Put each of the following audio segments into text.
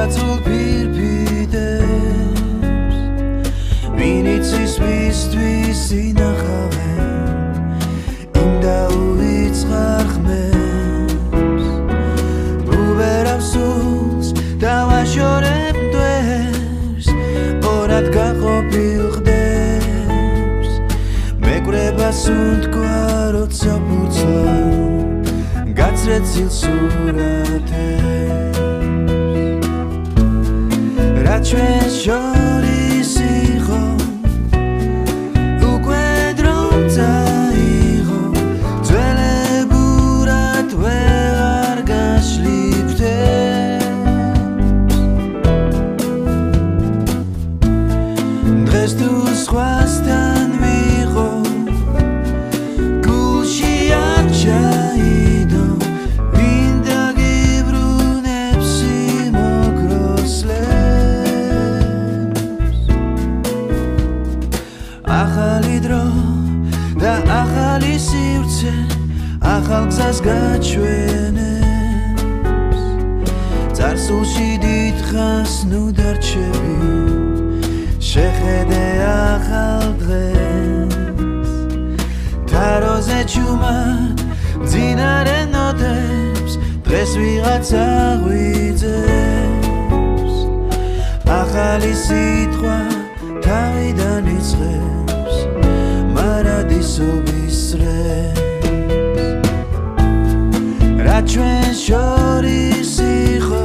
battle will be theirs. We need to squeeze through sin and in the woods rahmen. Over absurd, da war schon durch. Orat gago pildes. Me greba sunt quarot saputsa. Gacrețil suratești Rațuești șorii sigo Uque dronța igo Duele gura tue argaș lipte Dreștul scoastea în vigo Gul și aceai ახალ გზას გაჩვენებს წარსულში დიდხანს ნუ დარჩები შეხედე ახალ დღეს თაროზე ჩუმა მძინარე ნოტებს დღეს ვიღაც აღვიძებს ახალი სიტყვა თავიდან იწყებს მარადისობის წრეს ჩვენ შორის იყო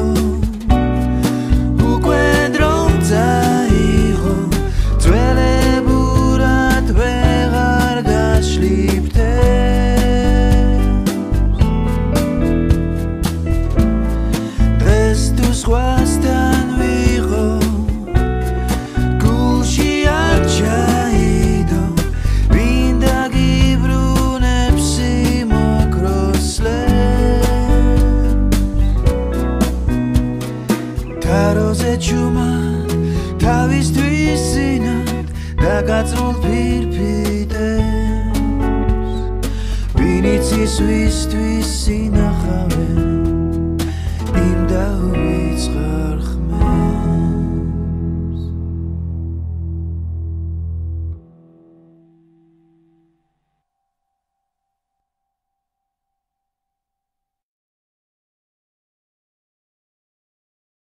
უკვე დრომცა იყო ძველებურად ვეღარ გაშლიფთე დღეს თუ სხვასთან ვიყო გულში არ ჩაიდო მინდა გიბრუნებს სიმოკრო სლე თაროზე ჩუმა თავისთვის სინად და გაწრულ ფირფიტებს ვინც ისვისთვის ინახავენ